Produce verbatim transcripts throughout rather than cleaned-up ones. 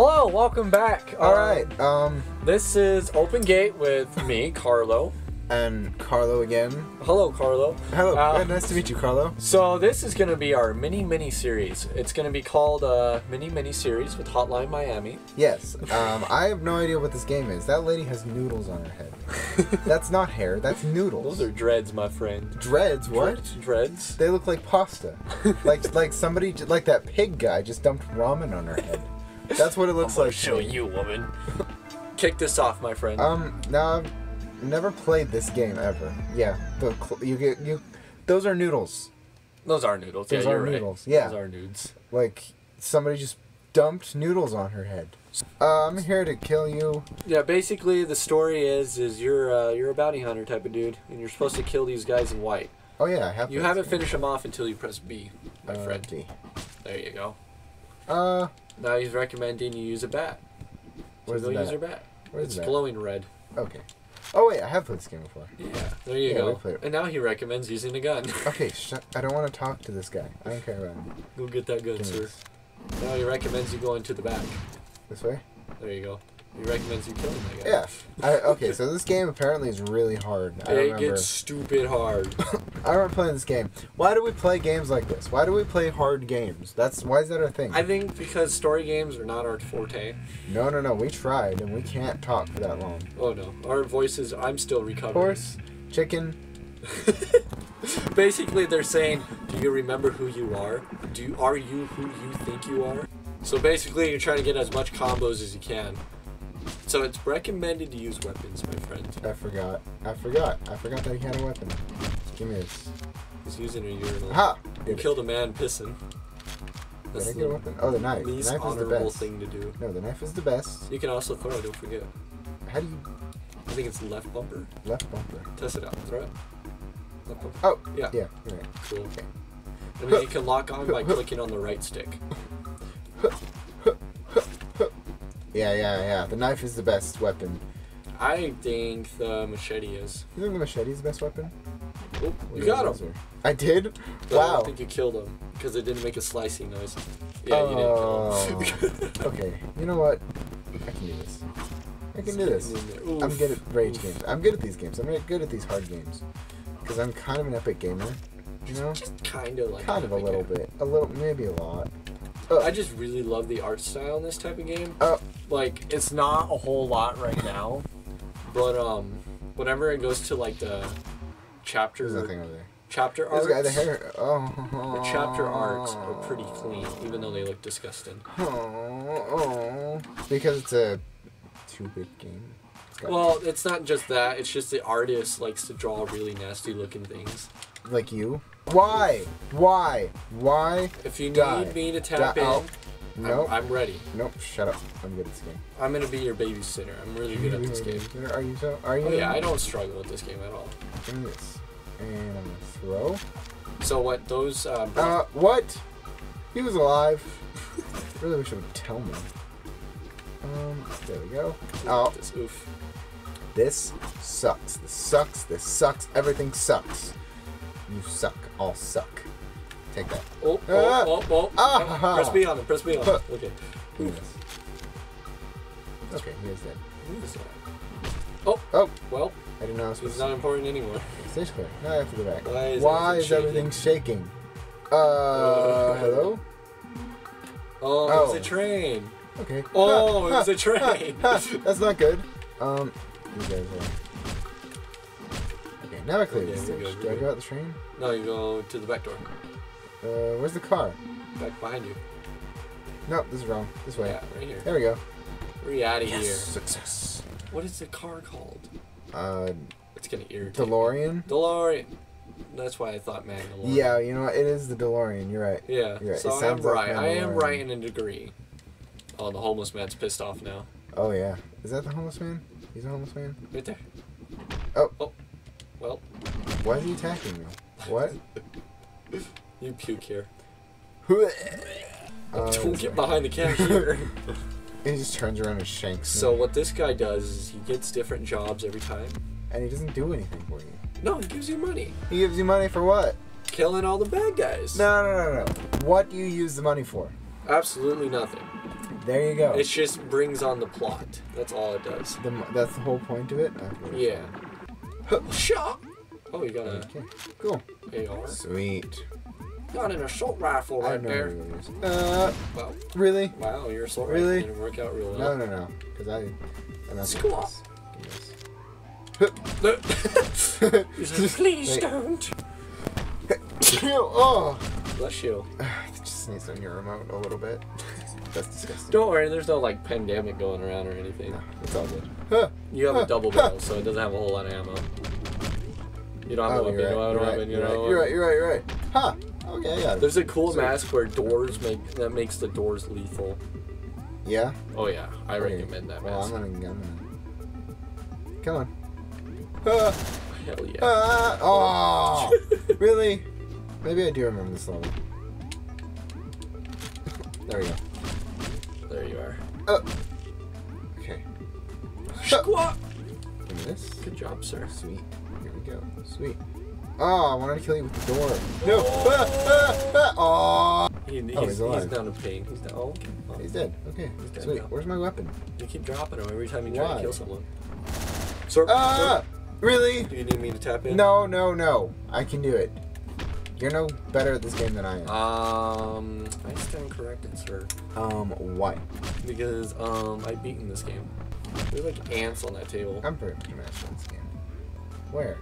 Hello, welcome back. All um, right. Um, this is Open Gate with me, Carlo. And Carlo again. Hello, Carlo. Hello. Uh, nice to meet you, Carlo. So this is going to be our mini mini series. It's going to be called uh, mini mini series with Hotline Miami. Yes. Um, I have no idea what this game is. That lady has noodles on her head. That's not hair. That's noodles. Those are dreads, my friend. Dreads. What? Dreads. dreads. They look like pasta. like like somebody like that pig guy just dumped ramen on her head. That's what it looks I'm like. Show you, woman. Kick this off, my friend. Um. Now. Nah, never played this game ever. Yeah, the you get you. Those are noodles. Those are noodles. Those yeah, are you're noodles. Right. Yeah, those are nudes. Like somebody just dumped noodles on her head. Uh, I'm here to kill you. Yeah, basically the story is is you're uh, you're a bounty hunter type of dude, and you're supposed to kill these guys in white. Oh yeah, I have. You haven't finished them off until you press B, my uh, friend. D. There you go. Uh. Now he's recommending you use a bat. Where's so the bat? Use your bat. Where's it's that? glowing red. Okay. Oh wait, I have played this game before. Yeah, there you yeah, go. And now he recommends using a gun. Okay, shut. I don't want to talk to this guy. I don't care about him. Go get that gun, Please. sir. Now he recommends you going to the back. This way? There you go. He recommends you killing that guy. Yeah. I, okay, so this game apparently is really hard. I it remember. gets stupid hard. I remember playing this game. Why do we play games like this? Why do we play hard games? That's why is that our thing? I think because story games are not our forte. No, no, no. We tried, and we can't talk for that long. Oh, no. Our voices, I'm still recovering. Horse, chicken. Basically, they're saying, do you remember who you are? Do you, are you who you think you are? So basically, you're trying to get as much combos as you can. So it's recommended to use weapons, my friend. I forgot. I forgot. I forgot that he had a weapon. Give me this. He's using a urinal. Ha! You killed a man pissing. That's Did I get a weapon? Oh, the knife. The knife is the best thing to do. No, the knife is the best. You can also throw. Don't forget. How do you? I think it's left bumper. Left bumper. Test it out. Throw it. Left bumper. Oh. Yeah. Yeah. Right. Cool. Okay. I mean, you can lock on by clicking on the right stick. Yeah, yeah, yeah. The knife is the best weapon. I think the machete is. You think the machete is the best weapon? Oh, you got him. I did? But wow. I don't think you killed him because it didn't make a slicing noise. Yeah, oh. you didn't kill him. Okay, you know what? I can do this. I can do this. Oof. I'm good at rage Oof. games. I'm good at these games. I'm good at these hard games because I'm kind of an epic gamer. You know? Just kind of like Kind of a little game. bit. A little, maybe a lot. Oh. I just really love the art style in this type of game. Oh. Like, it's not a whole lot right now, but um, whenever it goes to like the chapter, There's nothing over there. chapter arts, the hair. Oh. The chapter arts are pretty clean, even though they look disgusting. Oh, oh. Because it's a two-bit game. It's well, it's not just that. It's just the artist likes to draw really nasty-looking things. Like you. Why? Why? Why? If you die. need me to tap die. in, oh. nope. I'm, I'm ready. Nope, shut up. I'm good at this game. I'm gonna be your babysitter. I'm really good at this game. Are you so? Are you? Oh, yeah, I don't struggle with this game at all. And this, and I'm gonna throw. So what? Those. Uh, uh what? He was alive. Really wish it would tell me. Um, there we go. Oh, this oof. This sucks. This sucks. This sucks. Everything sucks. You suck. I'll suck. Take that. Oh, oh, ah. oh, oh. Ah. No, press B on it. Press B on it. Okay. Okay, he is dead. Who is that? Oh. Oh. Well. I didn't know I was supposed to. He's not important anymore. Stage clear. Now I have to go back. Why is, Why everything, is shaking? everything shaking? Uh, uh hello? Oh, oh, it was a train. Okay. Oh, ah, it was ah, a train. Ah, ah. That's not good. Um, you guys are... Now I clear okay, this stage. Good, Do I good. go out the train? No, you go to the back door. Uh, where's the car? Back behind you. No, this is wrong. This way. Yeah, right here. There we go. We're out of yes. here. Success. What is the car called? Uh, it's gonna irritate. DeLorean. DeLorean. That's why I thought man. DeLorean. Yeah, you know what? It is the DeLorean. You're right. Yeah. You're right. So it I am right. Like I am right in a degree. Oh, the homeless man's pissed off now. Oh yeah. Is that the homeless man? He's a homeless man. Right there. Oh. Oh. Well, why is he attacking me? What? You puke here. Don't uh, get behind the cat here. He just turns around and shanks me. So what this guy does is he gets different jobs every time. And he doesn't do anything for you. No, he gives you money. He gives you money for what? Killing all the bad guys. No, no, no, no. What do you use the money for? Absolutely nothing. There you go. It just brings on the plot. That's all it does. The, that's the whole point of it? Okay. Yeah. Oh, you got a... Okay. Cool. A R. Sweet. Got an assault rifle right there. Uh, wow. Really? Wow, your assault rifle really? didn't work out real well. No, no, no. Because I... And that's cool. This. This. Just, please wait. don't. Oh. Bless you. I just sneezed on your remote a little bit. That's disgusting. Don't worry, there's no like pandemic going around or anything. No, it's all good. Huh. You have huh. a double barrel, huh. so it doesn't have a whole lot of ammo. You don't have oh, a weapon, right. you don't have a weapon, you know. You're right, you're right, you're right. Huh. Okay, yeah. There's a cool so, mask where doors make that makes the doors lethal. Yeah? Oh yeah. I Wait. recommend that mask. Well, I'm gonna, I'm gonna... Come on. Uh, Hell yeah. Uh, oh really? Maybe I do remember this level. There we go. There you are. Uh, okay. Squat! Give me this. Good job, sir. Sweet. Here we go. Sweet. Oh, I wanted to kill you with the door. No! Oh! Ah, ah, ah. He, he's, oh, he's, alive. he's down to ping. He's down. Oh, okay. oh. He's dead. Okay. He's dead. Sweet. Where's my weapon? You keep dropping him every time you try Why? to kill someone. Sir, ah! Sir, really? Do you need me to tap in? No, no, no. I can do it. You're no better at this game than I am. Um, I stand corrected, sir. Um, why? Because, um, I've beaten this game. There's like ants on that table. I'm pretty master at this game. Where?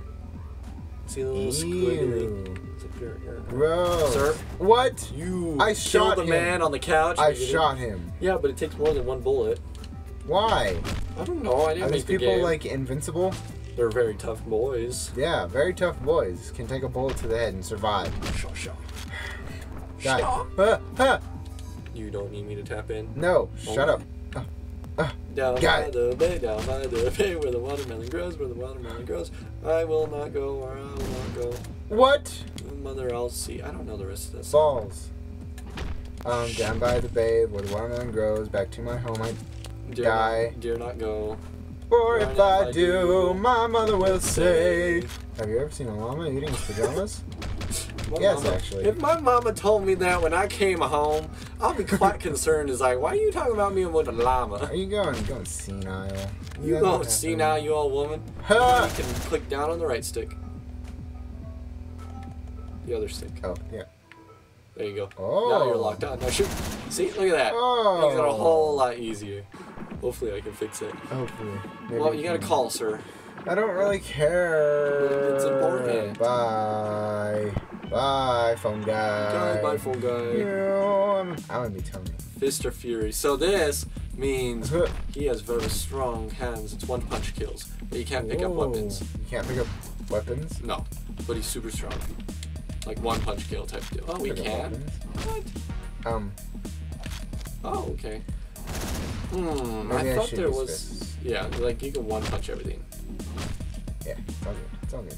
See the little squiggly? It's up here, here. Bro. Sir? What? You I shot the him. man on the couch. I shot him. Yeah, but it takes more than one bullet. Why? I don't know. I didn't Are make these the people game. like invincible? They're very tough boys. Yeah, very tough boys. Can take a bullet to the head and survive. Shaw, shaw. Shut up. Uh, you don't need me to tap in? No, oh. shut up. Uh, uh, down by the bay, down by the bay, where the watermelon grows, where the watermelon grows. I will not go where I will not go. What? Mother, I'll see. I don't know the rest of this. Balls. Um, down by the bay, where the watermelon grows, back to my home I dear, die. Dear not go. Or if I, I do, do, my mother will say. Have you ever seen a llama eating his pajamas? Yes, mama, actually. If my mama told me that when I came home, I'll be quite concerned. It's like, why are you talking about me with a llama? Are you going, going senile? You that going senile, you old woman? Huh. You can click down on the right stick. The other stick. Oh, yeah. There you go. Oh. Now you're locked on. Now shoot. See, look at that. Oh. Makes it a whole lot easier. Hopefully I can fix it. Hopefully. Maybe well, you gotta call, sir. I don't really care. It's important. Bye. Bye, phone guy. Bye, bye phone guy. Yeah, I would be telling you. Fist of Fury. So this means he has very strong hands. It's one punch kills. But you can't pick Whoa. up weapons. You can't pick up weapons? No. But he's super strong. Like one punch kill type deal. Oh, we can? What? Um. Oh, okay. Hmm, I thought I there was... Fists. Yeah, like, you can one-punch everything. Yeah, it's all good. It's all good.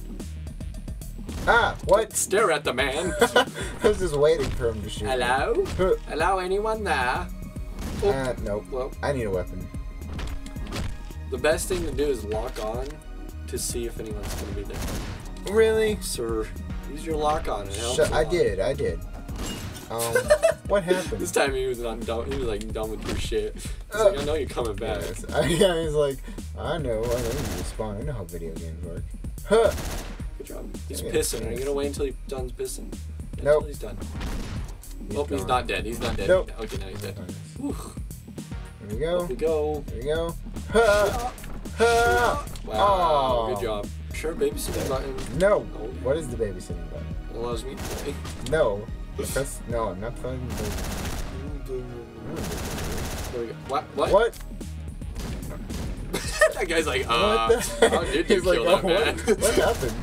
Ah, what? Stare at the man. I was just waiting for him to shoot. Hello? Hello, anyone there? Oh. Uh, nope. Well, I need a weapon. The best thing to do is lock on to see if anyone's going to be there. Really? Sir, use your lock on. It helps I did, I did. Um, what happened? This time he was not dumb. He was like done with your shit. He's uh, like, I know you're coming back. Yes. I, yeah, he's like, I know. I know you respawn. I know how video games work. Huh. Good job. He's yeah, pissing. Are you gonna wait until he's done pissing? Yeah, nope. Until he's done. He's nope. Gone. He's not dead. He's not dead. Nope. Okay, now he's dead. Nice. Here we go. Here we go. Here we go. Huh. Huh. Wow. Oh. Good job. Sure, babysitting button. No. no. What is the babysitting button? Allows me to play. No. Press, no, I'm not playing. What? What? What? That guy's like, uh, what how did you kill like, that oh, man? What, what happened?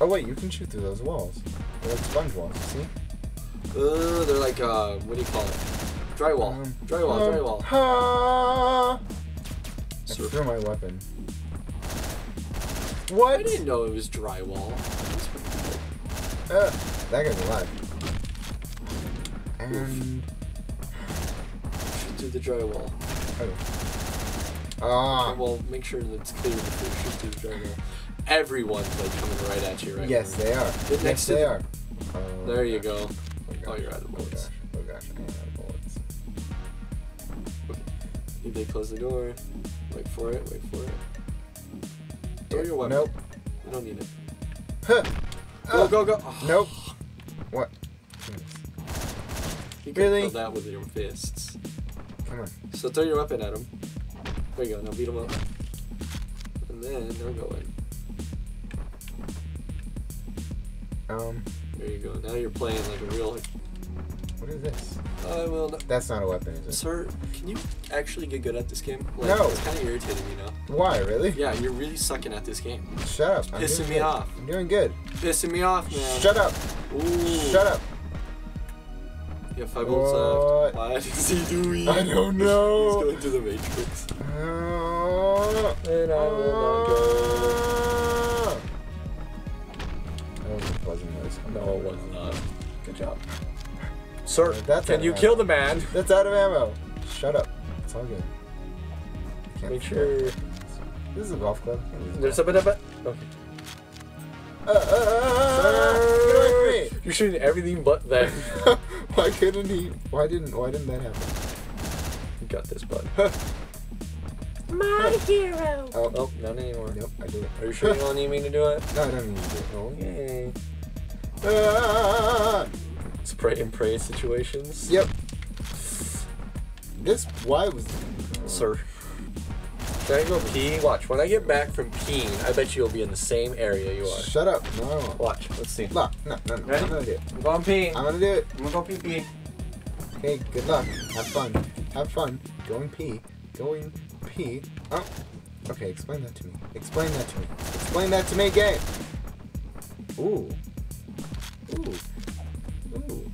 Oh wait, you can shoot through those walls. They're like sponge walls, you see? Uh, they're like, uh, what do you call it? Drywall. Um, drywall, um, drywall. Ha! I threw my weapon. What? I didn't know it was drywall. Uh, that guy's alive. And shoot through the drywall. Oh. Ah. Okay, well, make sure that it's clear before you shoot through the drywall. Everyone's like coming right at you, right? Yes, now. they are. The yes, next they are. Oh, there you gosh. go. Oh, oh, you're out of bullets. Oh gosh, oh gosh, I'm out of bullets. Did they close the door? Wait for it, wait for it. Throw your weapon. Nope. I don't need it. Huh. Go, go, go. Oh. Nope. What? You can really? Throw that with your fists. Come on. So throw your weapon at him. There you go, now beat him up. And then they're going. Um. There you go. Now you're playing like a real. What is this? I will not. That's not a weapon, is it? Sir, can you actually get good at this game? Like, no. It's kind of irritating me now. Why, really? Yeah, you're really sucking at this game. Shut up. I'm pissing me good. off. I'm doing good. Pissing me off, man. Shut up. Ooh. Shut up. You have five bolts left. What is he doing? I don't know. He's going to the Matrix. Uh, and I will not go. That was a pleasant noise. No, it was not. Good job. Sir, that's can you ammo. kill the man? That's out of ammo. Shut up. It's all good. Can't Make sure. It. This is a golf club. There's a bit of a. Okay. Uh, uh, uh, get away from me! You're shooting everything but that. Why couldn't he? Why didn't? Why didn't that happen? You got this, bud. My hero. Oh, oh, not anymore. Nope, I do it. Are you sure you don't need me to do it? No, I don't need you to do it. Okay. Uh, Spray and pray situations. Yep. This why was sir. Can I go pee? Watch. When I get back from peeing, I bet you'll be in the same area you are. Shut up. No, I won't. Watch. Let's see. No, no, no, no. I'm gonna do it. I'm going pee. I'm gonna do it. I'm gonna go pee pee. Okay, good luck. Have fun. Have fun. Going pee. Going pee. Oh. Okay, explain that to me. Explain that to me. Explain that to me, game. Ooh. Ooh. Ooh.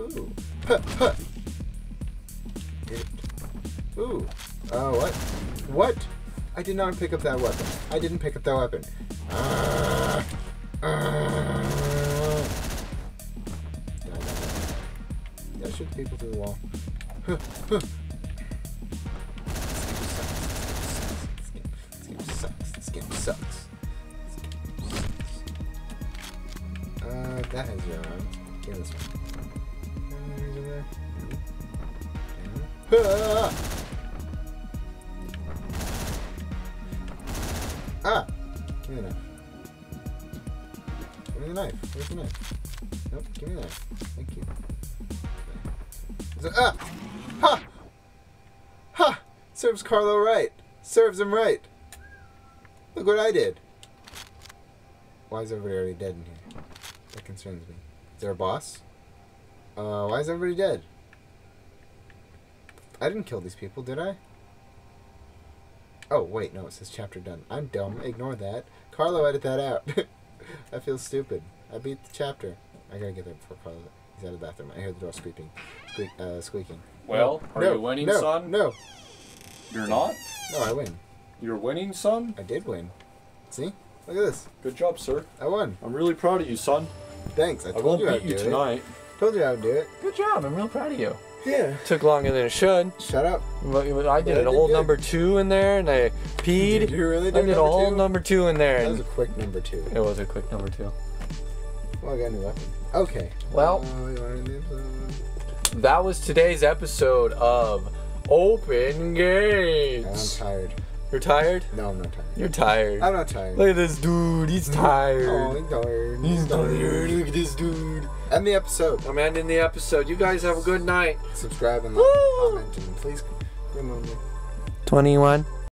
Ooh. Huh, huh. Ooh. Oh, what? What? I did not pick up that weapon. I didn't pick up that weapon. Uh, uh. Yeah, shoot people through the wall. Huh, huh. This game sucks. This game sucks. This game sucks. This game sucks. Uh, that has your arm. Give this one. Uh, Ah! Give me the knife. Give me the knife. Where's the knife? Nope, give me the knife. Thank you. So, ah! Ha! Ha! Serves Carlo right. Serves him right. Look what I did. Why is everybody already dead in here? That concerns me. Is there a boss? Uh, why is everybody dead? I didn't kill these people, did I? Oh, wait, no, it says chapter done. I'm dumb. Ignore that. Carlo, edit that out. I feel stupid. I beat the chapter. I gotta get there before Carlo. He's out of the bathroom. I hear the door squeaking. Squeak, uh, squeaking. Well, no, are no, you winning, no, son? No. You're not? No, I win. You're winning, son? I did win. See? Look at this. Good job, sir. I won. I'm really proud of you, son. Thanks. I, I told you I would do it. I won't beat you tonight. Told you I would do it. Good job. I'm real proud of you. Yeah. Took longer than it should. Shut up. I did a whole number two in there, and I peed. Did you really do I did a whole number two in there. That was a quick number two. It was a quick number two. Well, I got a new weapon. Okay. Well, uh, that was today's episode of Open Gates. I'm tired. You're tired? No, I'm not tired. You're tired. I'm not tired. Look at this dude. He's tired. Oh, he's tired. He's tired. Look at this dude. End the episode. I'm ending the episode. You guys have a good night. Subscribe and like and comment. And please remember. twenty-one.